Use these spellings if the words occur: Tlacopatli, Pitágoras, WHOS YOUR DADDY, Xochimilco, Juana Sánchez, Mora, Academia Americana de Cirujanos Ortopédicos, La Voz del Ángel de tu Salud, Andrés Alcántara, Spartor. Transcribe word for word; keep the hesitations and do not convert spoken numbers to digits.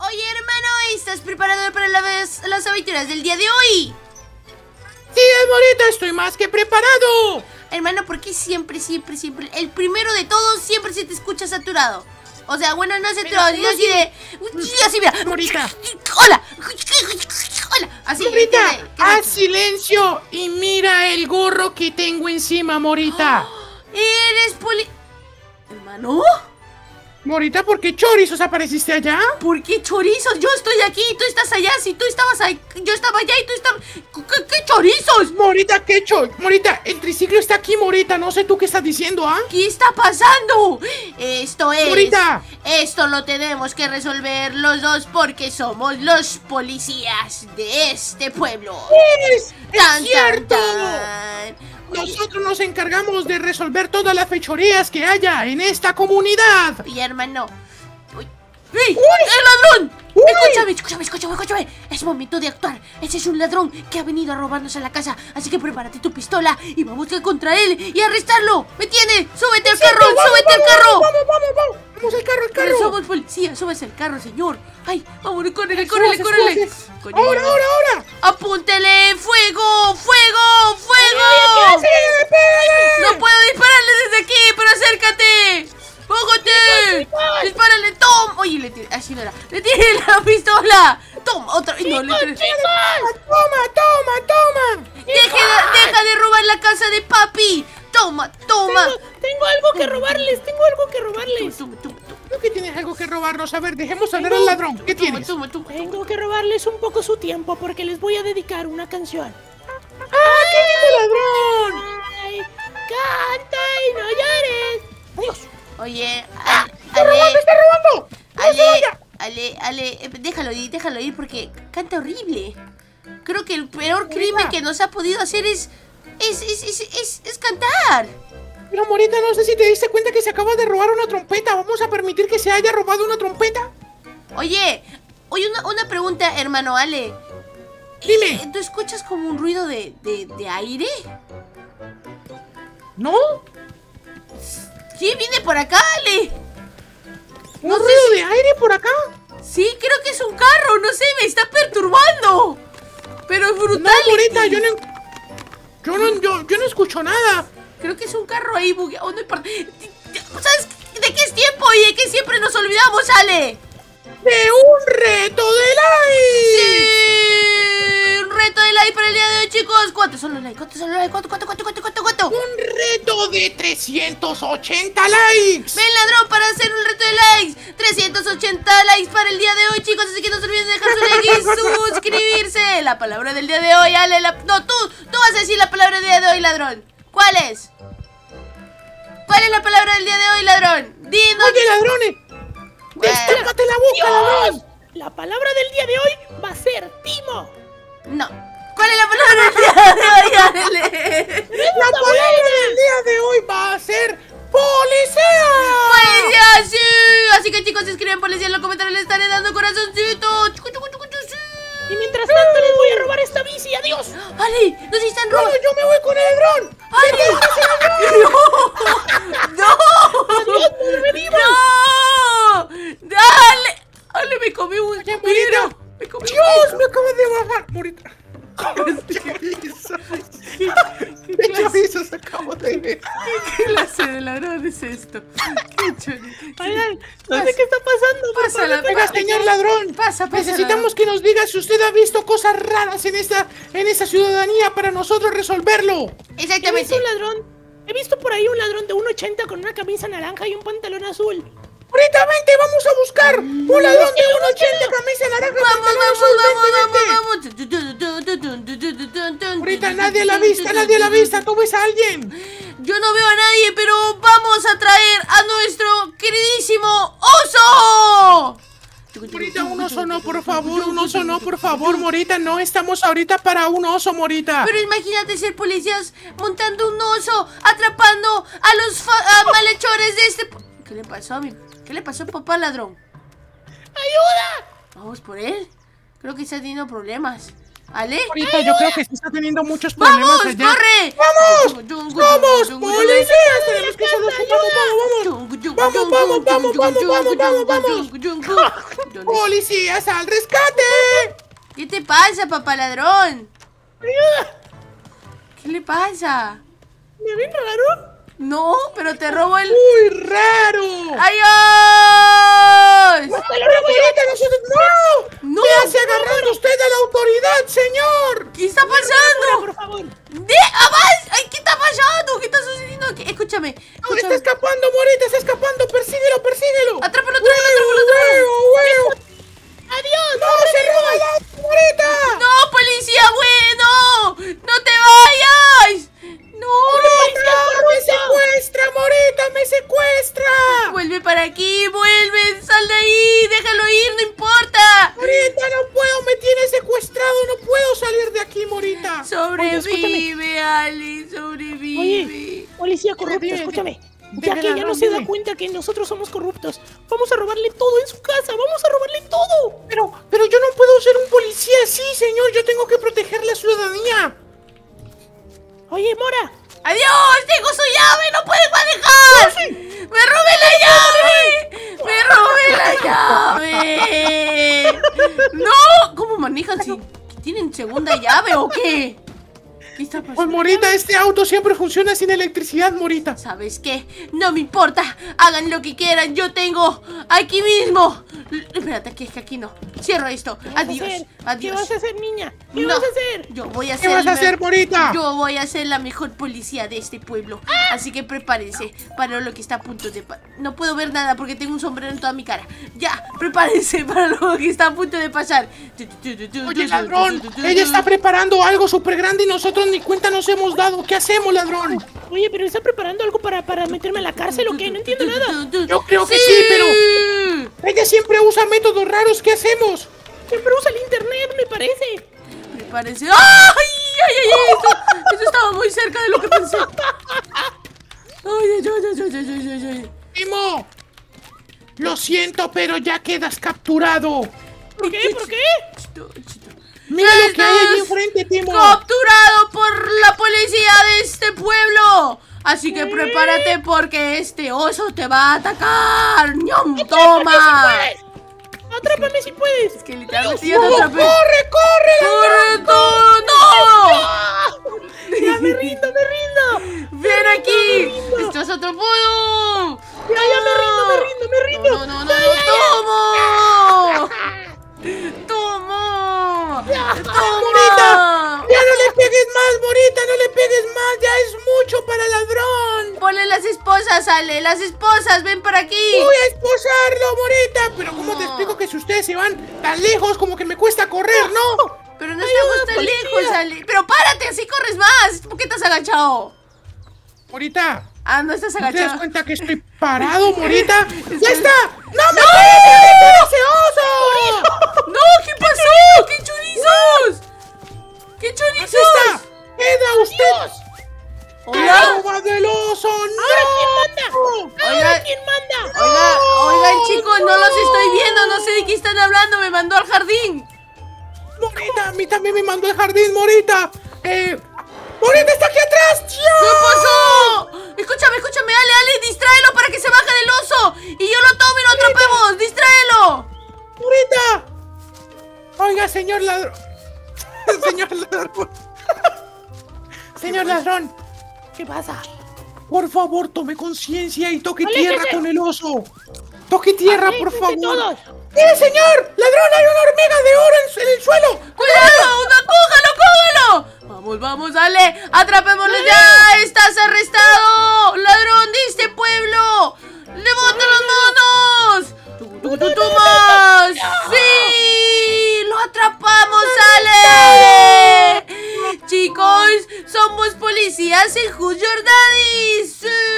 Oye, hermano, ¿estás preparado para las, las aventuras del día de hoy? Sí, Morita, estoy más que preparado. Hermano, ¿por qué siempre, siempre, siempre? El primero de todos siempre se te escucha saturado. O sea, bueno, no saturado, yo así de... Yo así, mira. Morita. Hola. Hola. Así. Morita, haz silencio y mira el gorro que tengo encima, Morita. Eres poli... ¿Hermano? Morita, ¿por qué chorizos apareciste allá? ¿Por qué chorizos? Yo estoy aquí y tú estás allá. Si tú estabas ahí, yo estaba allá y tú estabas... ¿Qué, qué chorizos? Morita, ¿qué cho... Morita, el triciclo está aquí, Morita. No sé tú qué estás diciendo, ¿ah? ¿eh? ¿Qué está pasando? Esto es... Morita. Esto lo tenemos que resolver los dos porque somos los policías de este pueblo. ¡Es, tan, es cierto! Tan, tan. Nosotros nos encargamos de resolver todas las fechorías que haya en esta comunidad. Y hermano. ¡Uy! ¡Uy! ¡El ladrón! ¡Uy! Escúchame, escúchame, escúchame, escúchame. Es momento de actuar. Ese es un ladrón que ha venido a robarnos a la casa. Así que prepárate tu pistola y vamos a contra él y arrestarlo. ¿Me tiene? ¡Súbete al carro! Vamos, ¡súbete vamos, al carro! ¡Vamos, vamos, vamos! ¡Vamos al carro, al carro! Pero somos policías, súbese al carro, señor. ¡Ay! ¡Vámonos, córrele, córrele, córrele! ¡Ahora, ahora, ahora! ¡Apúntele! ¡Fuego, fuego, fuego! ¡No puedo dispararle desde aquí! ¡Pero acércate! ¡Póngate! ¡Dispárale, Tom! Oye, le tiré... Así no era. ¡Le tiré la pistola! ¡Tom! ¡Otra! ¡No, le tiré! ¡Toma, toma, toma! ¡Deja de robar la casa de papi! ¡Toma, toma! Tengo, tengo algo que robarles, tengo algo que robarles. Tú, tú, tú, tú. ¿Tú que tienes algo que robarnos? A ver, dejemos hablar al ladrón. ¿Qué tú, tienes? Tú, tú, tú, tú. Tengo que robarles un poco su tiempo porque les voy a dedicar una canción. ¡Ah, qué lindo ladrón! Ay, ¡canta y no llores! ¡Adiós! Oye, a, ¡está ale, robando, está robando! ¡No ale, se vaya! Ale, ale, déjalo ir, déjalo ir porque canta horrible. Creo que el peor crimen que nos ha podido hacer es... Es, es, es, es, es cantar. Pero Morita, no sé si te diste cuenta que se acaba de robar una trompeta. ¿Vamos a permitir que se haya robado una trompeta? Oye, oye, una, una pregunta, hermano Ale. Dime. ¿Tú escuchas como un ruido de, de, de aire? ¿No? Sí, viene por acá, Ale. ¿Un no ruido si... de aire por acá? Sí, creo que es un carro, no sé, me está perturbando. Pero es brutal. No, Morita, yo no... Yo no, yo, yo no escucho nada. Creo que es un carro ahí bugueado. No, ¿sabes de qué es tiempo y de qué siempre nos olvidamos, Ale? ¡De un reto de like! ¡Sí! ¡Un reto de like para el día de hoy, chicos! ¿Cuántos son los likes? ¿Cuántos son los likes? ¿Cuánto, cuánto, cuánto, cuánto, cuánto, cuánto? ¡Un reto de trescientos ochenta likes! ¡Ven, ladrón, para hacer un reto de likes! ¡trescientos ochenta likes para el día de hoy, chicos! Así que no se olviden de dejar su like y suscribirse. La palabra del día de hoy, Ale. La... No, tú, tú vas a decir la palabra del día de hoy, ladrón. ¿Cuál es? ¿Cuál es la palabra del día de hoy, ladrón? Dinos. Oye, ladrones. ¡Destápate la boca, Dios! La palabra del día de hoy va a ser Timo. No. ¿Cuál es la palabra del día de hoy? La palabra del día de hoy va a ser policía. Policía, sí. Así que chicos, escriben policía en los comentarios. Les estaré dando corazoncito. Y mientras tanto les voy a robar esta bici. ¡Adiós! ¡Ale! ¡Nos están robando! ¡No, yo me voy con el dron! ¡Ale! ¡No! ¡No! ¡Adiós, nos venimos! ¡No! ¡Dale! ¡Ale, me comí un tiro! ¡Me comí un ¡Dios, me acabas de bajar! ¡Morita! ¿Qué chorizos acabo de ver? ¿Qué clase de ladrón es esto? ¿Qué chorizo? Oigan, no sé qué está pasando. Pásala, venga, señor ladrón. Pasa, pasa. Necesitamos que nos diga si usted ha visto cosas raras en esta, en esta ciudadanía para nosotros resolverlo. Exactamente. He visto un ladrón. He visto por ahí un ladrón de uno ochenta con una camisa naranja y un pantalón azul. Ahorita vente, vamos a buscar un ladrón de uno ochenta, camisa naranja. Vamos, vamos, vamos, vamos. Ahorita nadie a la vista, nadie a la vista. ¿Tú ves a alguien? Yo no veo a nadie, pero vamos a traer a nuestro queridísimo oso. Morita, un oso no, por favor, un oso no, por favor, Morita, no estamos ahorita para un oso, Morita. Pero imagínate ser policías montando un oso, atrapando a los a malhechores de este... ¿Qué le pasó a mi... ¿Qué le pasó a papá ladrón? ¡Ayuda! Vamos por él. Creo que está teniendo problemas. ¿Ale? Ahorita yo creo que sí está teniendo muchos problemas. ¡Vamos, allá. corre! ¡Vamos! ¡Vamos, policías! ¡Tenemos que hacernos un poco! ¡Vamos, vamos! ¡Vamos, vamos, vamos, vamos, vamos, vamos! Yo no... ¡Policías al rescate! ¿Qué te pasa, papá ladrón? ¡Ayuda! ¿Qué le pasa? ¿Me ven raro? No, pero te robo el... ¡Muy raro! ¡Adiós! ¡No te lo robo yo, te lo suelto! ¡No! ¡No! ¿Qué hace agarrando usted a la autoridad, señor? ¿Qué está pasando? ¡Por favor! ¡De avance! ¡Ay, qué está pasando! ¿Qué está sucediendo aquí? Escúchame, escúchame. ¡No, está escapando, Morita! ¡Está escapando! ¡Persíguelo, persíguelo! ¡Atrápalo, atrápalo, atrápalo, atrápalo! ¡Huevo, huevo! ¡Adiós! ¡No, se roba la Morita! ¡No, policía, bueno! ¡No te vayas! ¡No! ¡No, me secuestra, Morita! ¡Me secuestra! ¡Vuelve para aquí! ¡Vuelve! ¡Sal de ahí! ¡Déjalo ir! ¡No importa! ¡Morita, no puedo! ¡Me tiene secuestrado! ¡No puedo salir de aquí, Morita! ¡Sobrevive, oye, Ali! ¡Sobrevive! Oye, policía corrupto, escúchame. Ya que ya no se da cuenta que nosotros somos corruptos, vamos a robarle todo en su casa, vamos a robarle todo. Pero, pero yo no puedo ser un policía así, señor. Yo tengo que proteger la ciudadanía. Oye, Mora. ¡Adiós! ¡Tengo su llave! ¡No puedes manejar! Sí. ¡Me robé la llave! ¡Me robé la llave! ¡No! ¿Cómo manejan si tienen segunda llave o qué? ¿Qué está pasando? Pues, Morita, este auto siempre funciona sin electricidad, Morita. ¿Sabes qué? No me importa. Hagan lo que quieran. Yo tengo aquí mismo. L Espérate, que es que aquí no. Cierro esto. Adiós. Adiós. ¿Qué vas a hacer, niña? ¿Qué no. vas a hacer? Yo voy a ser. ¿Qué vas a hacer, Morita? Yo voy a ser la mejor policía de este pueblo. ¡Ah! Así que prepárense para lo que está a punto de pasar. No puedo ver nada porque tengo un sombrero en toda mi cara. Ya, prepárense para lo que está a punto de pasar. Oye, ladrón. Ella está preparando algo súper grande y nosotros ni cuenta nos hemos dado. ¿Qué hacemos, ladrón? Oye, pero está preparando algo para, para meterme a la cárcel o qué, no entiendo nada. Yo creo que sí, sí, pero ella siempre usa métodos raros. ¿Qué hacemos? Siempre usa el internet, me parece. Me parece... ¡Ay, ay, ay! Esto, esto estaba muy cerca de lo que pensé. ¡Ay, ay, ay, ay, ay, ay, ay! ¡Primo! Lo siento, pero ya quedas capturado. ¿Por qué? ¿Por qué? ¡Mira lo que hay ahí enfrente, Timo! ¡Capturado por la policía de este pueblo! Así que prepárate porque este oso te va a atacar. ¡Ñom! ¡Toma! ¡Atrápame si puedes! Es que literalmente yo te atrapé. ¡Corre, corre! ¡Corre todo! ¡No! ¡Ya me rindo, me rindo! ¡Ven aquí! ¡Esto es otro pudo! ¡Ya, ya me rindo, me rindo, me rindo! ¡No, no, no, no! ¡Tomo! ¡Tomo! ¡Ya, Morita! ¡Ya no le pegues más, Morita! ¡No le pegues más! ¡Ya es mucho para el ladrón! Ponle las esposas, Ale. ¡Las esposas! ¡Ven para aquí! ¡Voy a esposarlo, Morita! Pero ¿cómo no te explico que si ustedes se van tan lejos como que me cuesta correr, no? Pero no estamos tan lejos, Ale. ¡Pero párate! ¡Así corres más! ¿Por qué estás agachado? Morita. Ah, no estás agachado. ¿Te das cuenta que estoy parado, Morita? ¡Ya está! ¡No me puedes ese oso! ¡No! ¿Qué pasó? ¡Qué chorizos! ¡Qué chorizos! ¡Está! ¡Queda usted! ¡Hola! ¡Roba del oso! ¡No! ¡Ahora quién manda! ¡Ahora quién manda! Oiga, oigan, chicos, no los estoy viendo. No sé de qué están hablando. Me mandó al jardín. Morita, a mí también me mandó al jardín, Morita. Eh... ¡Morita está aquí atrás! ¡Tío! ¿Qué pasó? Escúchame, escúchame, Ale, Ale, distráelo para que se baje del oso y yo lo tomo y lo atrapemos. ¡Distráelo! ¡Morita! Oiga, señor ladrón. Señor ladrón. Señor ladrón. ¿Qué pasa? Por favor, tome conciencia y toque tierra con el oso. Toque tierra, por favor. ¡Mire, señor! ¡Ladrón, hay una hormiga de oro en el suelo! ¡Cuidado! ¡No, cógalo, cógalo! ¡Vamos, vamos, dale! ¡Atrapémoslo ya! ¡Estás arrestado! ¡Ladrón de este pueblo! ¡Levanta los monos! ¡Tú, tú, tú más! ¡Sí! ¡Lo atrapamos, Ale! Chicos, somos policías en Who's Your Daddy. ¡Sí!